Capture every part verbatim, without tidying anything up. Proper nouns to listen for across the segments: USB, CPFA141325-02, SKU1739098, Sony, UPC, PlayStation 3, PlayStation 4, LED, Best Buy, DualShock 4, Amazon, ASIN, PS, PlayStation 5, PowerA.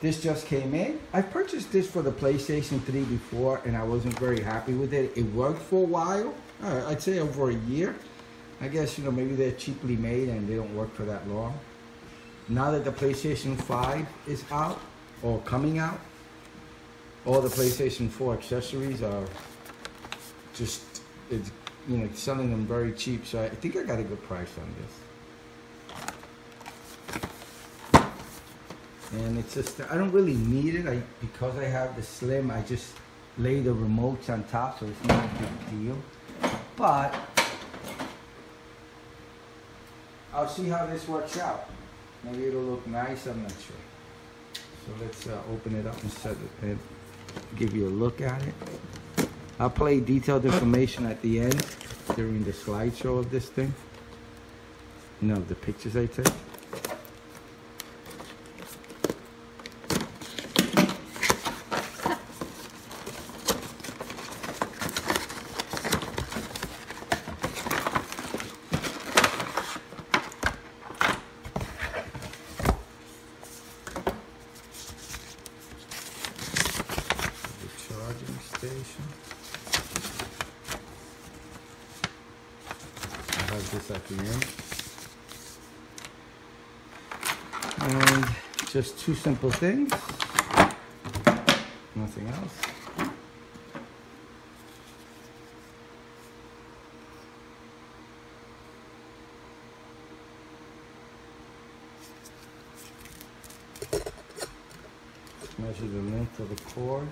This just came in. I purchased this for the PlayStation three before and I wasn't very happy with it. It worked for a while, uh, I'd say over a year. I guess, you know, maybe they're cheaply made and they don't work for that long. Now that the PlayStation five is out or coming out, all the PlayStation four accessories are just, it's, you know, selling them very cheap. So I think I got a good price on this. And it's just, I don't really need it. I, because I have the Slim, I just lay the remotes on top, so it's not a big deal. But I'll see how this works out. Maybe it'll look nice, I'm not sure. So let's uh, open it up and set it and give you a look at it. I'll play detailed information at the end during the slideshow of this thing. You know, the pictures I take. Station. I have this at the end. And just two simple things. Nothing else. Measure the length of the cord.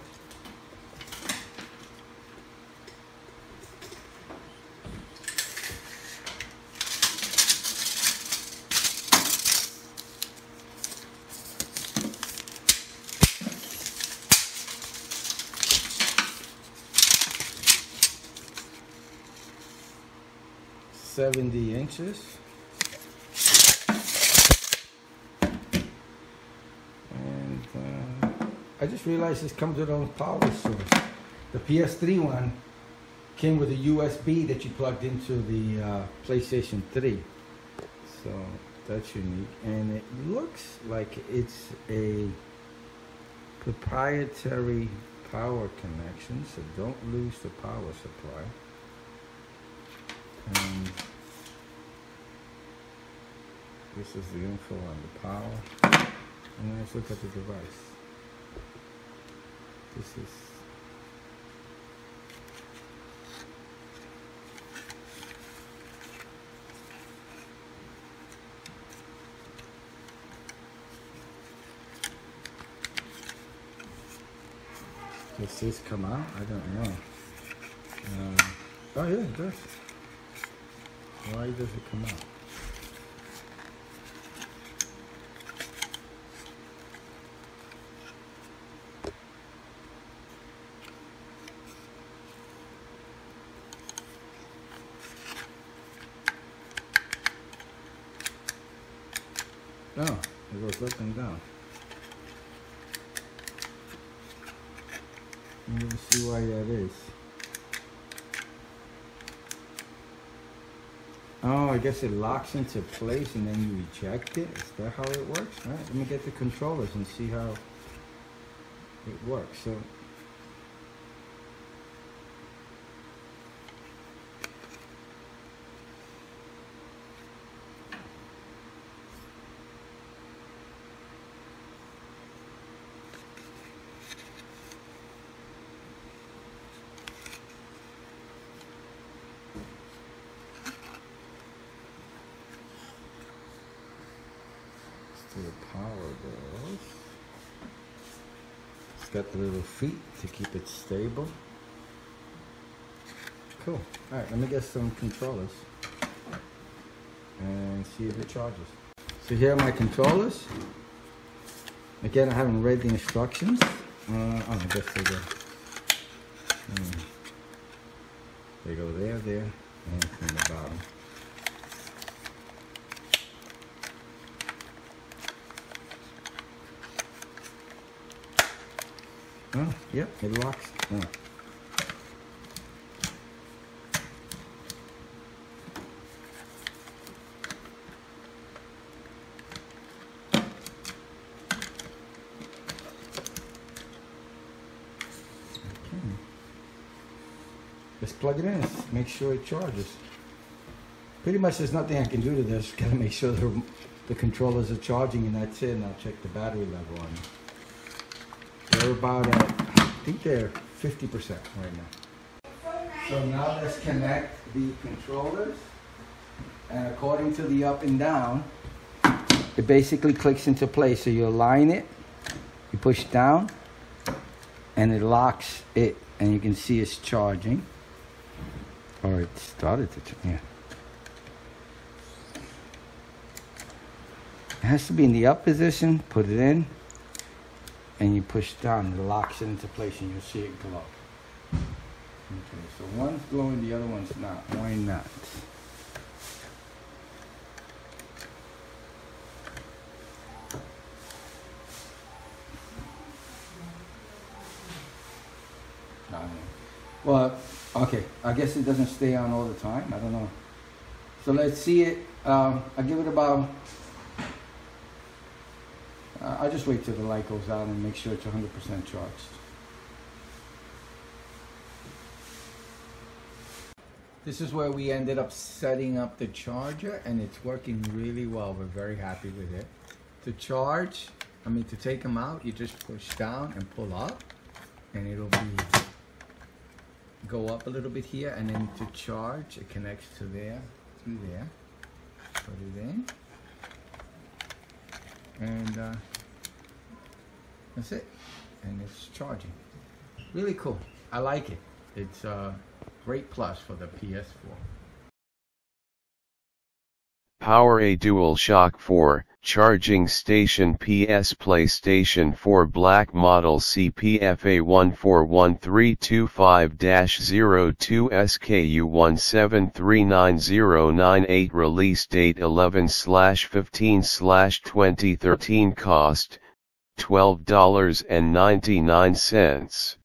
seventy inches, and uh, I just realized this comes with a power source. The P S three one came with a U S B that you plugged into the uh, PlayStation three, so that's unique. And it looks like it's a proprietary power connection, so don't lose the power supply. And this is the info on the power, and let's look at the device. This is does this come out? I don't know. Uh, oh yeah, it does. Why does it come out? No, oh, it goes up and down. You can see why that is. Oh, I guess it locks into place and then you eject it. Is that how it works? All right, let me get the controllers and see how it works. So, the power goes. It's got the little feet to keep it stable. Cool. All right, let me get some controllers and see if it charges. So here are my controllers. Again, I haven't read the instructions. Uh, oh, I guess they go. Hmm. They go there, there, and from the bottom. Oh, yep, it locks. Oh. Just plug it in and make sure it charges. Pretty much there's nothing I can do to this. Gotta make sure the, the controllers are charging, and that's it. And I'll check the battery level on it. They're about at, I think they're fifty percent right now. So now let's connect the controllers. And according to the up and down, it basically clicks into place. So you align it, you push down, and it locks it. And you can see it's charging. Or it started to charge, yeah. It has to be in the up position, put it in, and you push down, it locks it into place, and you'll see it glow. Okay, so one's glowing, the other one's not. Why not? Well, okay, I guess it doesn't stay on all the time. I don't know. So let's see it. Um, I give it about... Uh, I just wait till the light goes out and make sure it's one hundred percent charged. This is where we ended up setting up the charger, and it's working really well. We're very happy with it. To charge, I mean, to take them out, you just push down and pull up, and it'll be... go up a little bit here, and then to charge it connects to there, through there, put it in, and uh, that's it, and it's charging. Really cool. I like it. It's a great plus for the P S four. Power a DualShock four charging station P S PlayStation four Black Model C P F A one four one three two five dash zero two S K U one seven three nine zero nine eight Release date eleven fifteen twenty thirteen Cost twelve dollars and ninety-nine cents.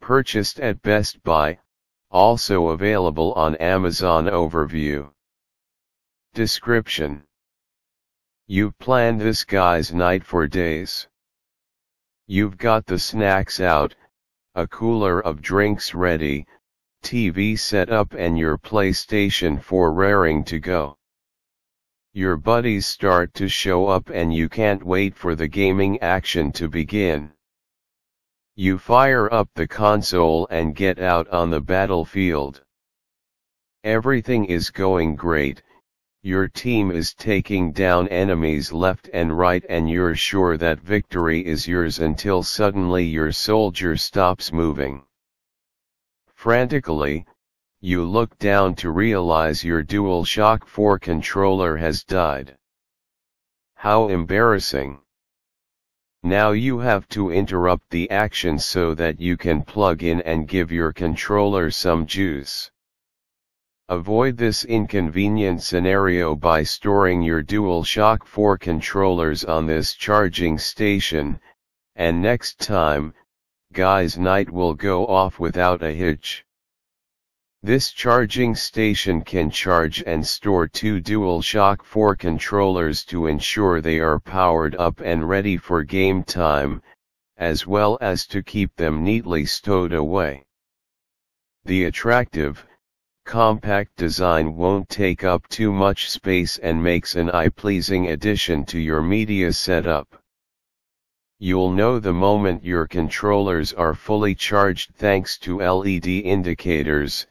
Purchased at Best Buy. Also available on Amazon. Overview. Description. You've planned this guy's night for days. You've got the snacks out, a cooler of drinks ready, T V set up, and your PlayStation four raring to go. Your buddies start to show up, and you can't wait for the gaming action to begin. You fire up the console and get out on the battlefield. Everything is going great. Your team is taking down enemies left and right, and you're sure that victory is yours until suddenly your soldier stops moving. Frantically, you look down to realize your DualShock four controller has died. How embarrassing! Now you have to interrupt the action so that you can plug in and give your controller some juice. Avoid this inconvenient scenario by storing your DualShock four controllers on this charging station, and next time, guy's night will go off without a hitch. This charging station can charge and store two DualShock four controllers to ensure they are powered up and ready for game time, as well as to keep them neatly stowed away. The attractive, compact design won't take up too much space and makes an eye-pleasing addition to your media setup. You'll know the moment your controllers are fully charged thanks to L E D indicators,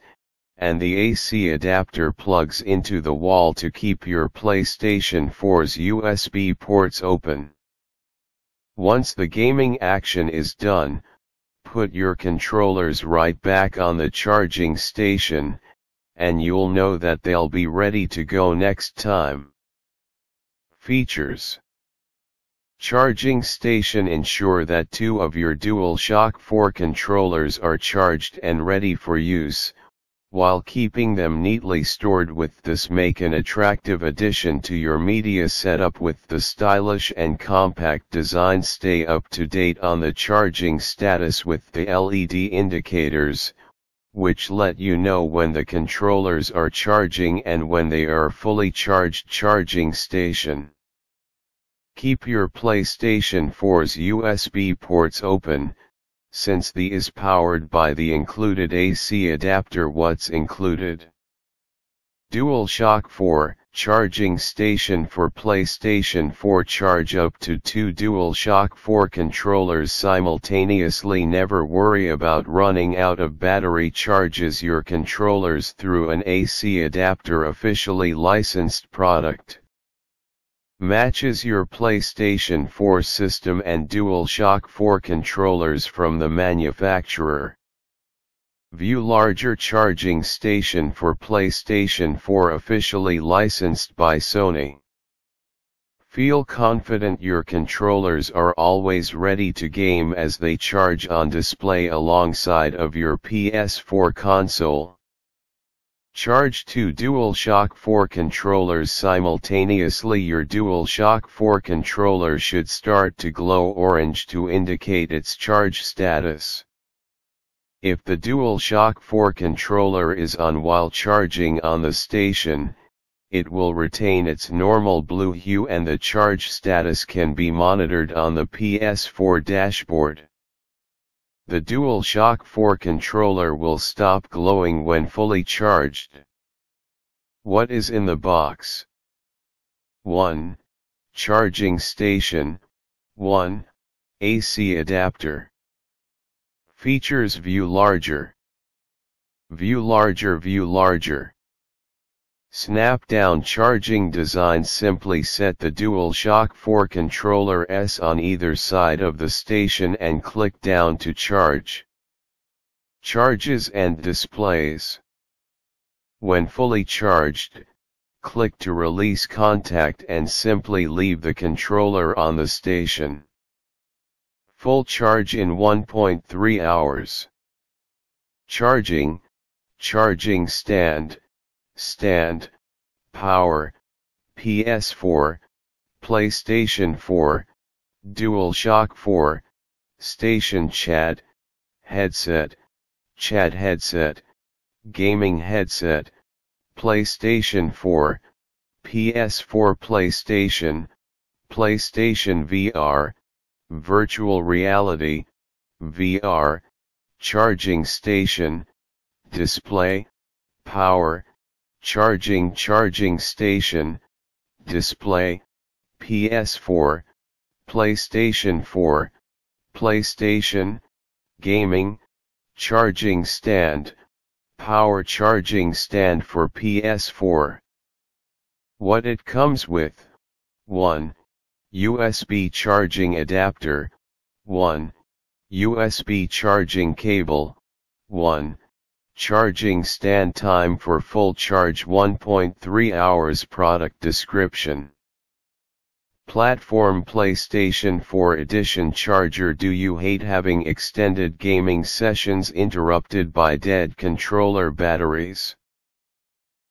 and the A C adapter plugs into the wall to keep your PlayStation four's U S B ports open. Once the gaming action is done, put your controllers right back on the charging station, and you'll know that they'll be ready to go next time. Features. Charging station. Ensure that two of your DualShock four controllers are charged and ready for use, while keeping them neatly stored. With this, make an attractive addition to your media setup. With the stylish and compact design, stay up to date on the charging status with the L E D indicators, which let you know when the controllers are charging and when they are fully charged. Charging station. Keep your PlayStation four's U S B ports open, since the is powered by the included A C adapter. What's included? DualShock four, charging station for PlayStation four. Charge up to two DualShock four controllers simultaneously. Never worry about running out of battery. Charges your controllers through an A C adapter. Officially licensed product. Matches your PlayStation four system and DualShock four controllers from the manufacturer. View larger charging station for PlayStation four. Officially licensed by Sony. Feel confident your controllers are always ready to game as they charge on display alongside of your P S four console. Charge two DualShock four controllers simultaneously. Your DualShock four controller should start to glow orange to indicate its charge status. If the DualShock four controller is on while charging on the station, it will retain its normal blue hue and the charge status can be monitored on the P S four dashboard. The DualShock four controller will stop glowing when fully charged. What is in the box? one. Charging station. one. A C adapter. Features. View larger. View larger. View larger. Snap down charging design. Simply set the DualShock four controller S on either side of the station and click down to charge. Charges and displays. When fully charged, click to release contact and simply leave the controller on the station. Full charge in one point three hours. Charging, charging stand. Stand, power, P S four, PlayStation four, DualShock four, station chat, headset, chat headset, gaming headset, PlayStation four, P S four, PlayStation, PlayStation V R, virtual reality, V R, charging station, display, power, charging charging station, display, P S four, PlayStation four, PlayStation, gaming, charging stand, power charging stand for P S four. What it comes with? one. U S B charging adapter. one. U S B charging cable. one. Charging stand. Time for full charge one point three hours. Product description. Platform: PlayStation four Edition Charger. Do you hate having extended gaming sessions interrupted by dead controller batteries?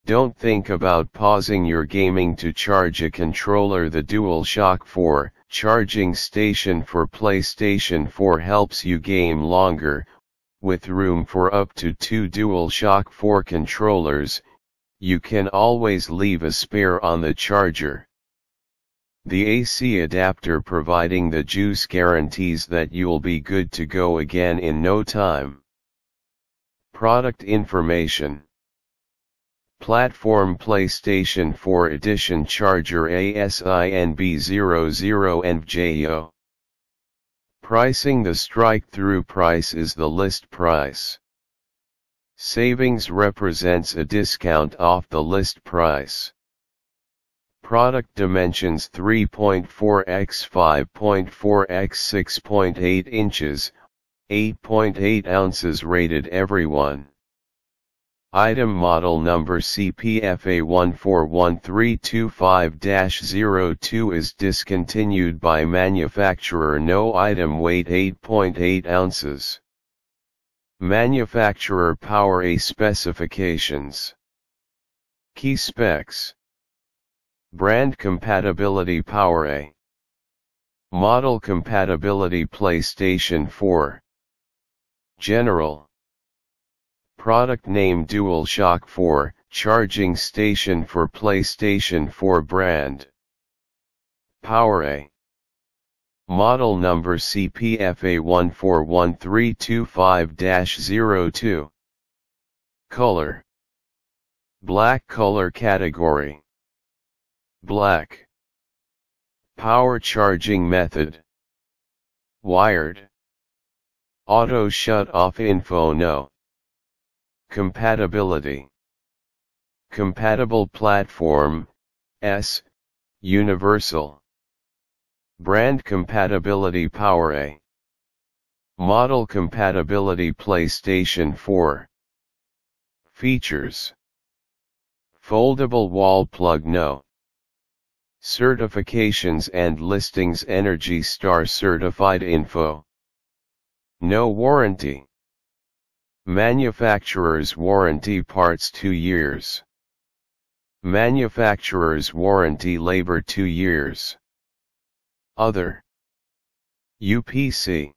Don't think about pausing your gaming to charge a controller. The DualShock four charging station for PlayStation four helps you game longer. With room for up to two DualShock four controllers, you can always leave a spare on the charger. The A C adapter providing the juice guarantees that you'll be good to go again in no time. Product information. Platform: PlayStation four Edition Charger A S I N B zero zero N J O. Pricing: the strike-through price is the list price. Savings represents a discount off the list price. Product dimensions: three point four by five point four by six point eight inches, eight point eight ounces. Rated everyone. Item model number C P F A one four one three two five dash zero two is discontinued by manufacturer. No item weight eight point eight ounces. Manufacturer power. A specifications. Key specs. Brand compatibility. Power A. Model compatibility. PlayStation four. General. Product name: DualShock four, charging station for PlayStation four brand. Power A. Model number C P F A one four one three two five dash zero two. Color. Black. Color category. Black. Power charging method. Wired. Auto shut off info no. Compatibility. Compatible platform, S, universal. Brand compatibility Power A. Model compatibility PlayStation four. Features. Foldable wall plug no. Certifications and listings Energy Star certified info. No warranty. Manufacturer's warranty parts two years. Manufacturer's warranty labor two years. Other. U P C.